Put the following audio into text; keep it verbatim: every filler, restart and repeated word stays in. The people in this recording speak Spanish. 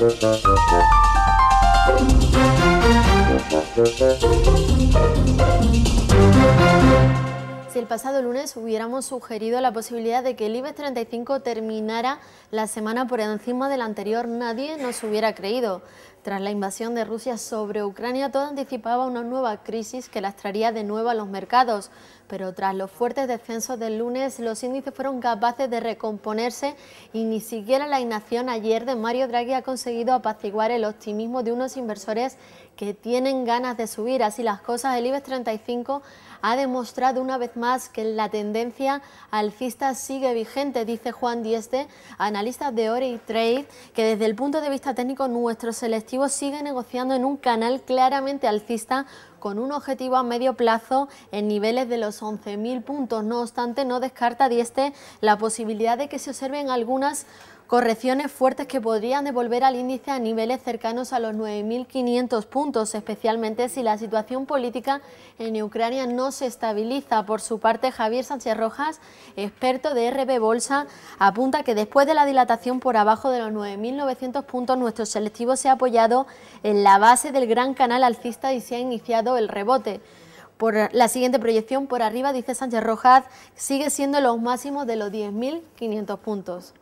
Si el pasado lunes hubiéramos sugerido la posibilidad de que el IBEX treinta y cinco terminara la semana por encima del anterior, nadie nos hubiera creído. Tras la invasión de Rusia sobre Ucrania, todo anticipaba una nueva crisis que lastraría de nuevo a los mercados. Pero tras los fuertes descensos del lunes, los índices fueron capaces de recomponerse y ni siquiera la inacción ayer de Mario Draghi ha conseguido apaciguar el optimismo de unos inversores que tienen ganas de subir. Así las cosas, el IBEX treinta y cinco ha demostrado una vez más que la tendencia alcista sigue vigente, dice Juan Dieste, analista de Orey Trade, que desde el punto de vista técnico nuestro selectivo sigue negociando en un canal claramente alcista con un objetivo a medio plazo en niveles de los once mil puntos. No obstante, no descarta Dieste la posibilidad de que se observen algunas correcciones fuertes que podrían devolver al índice a niveles cercanos a los nueve mil quinientos puntos, especialmente si la situación política en Ucrania no se estabiliza. Por su parte, Javier Sánchez Rojas, experto de R B Bolsa, apunta que después de la dilatación por abajo de los nueve mil novecientos puntos, nuestro selectivo se ha apoyado en la base del gran canal alcista y se ha iniciado el rebote. Por la siguiente proyección por arriba, dice Sánchez Rojas, sigue siendo los máximos de los diez mil quinientos puntos.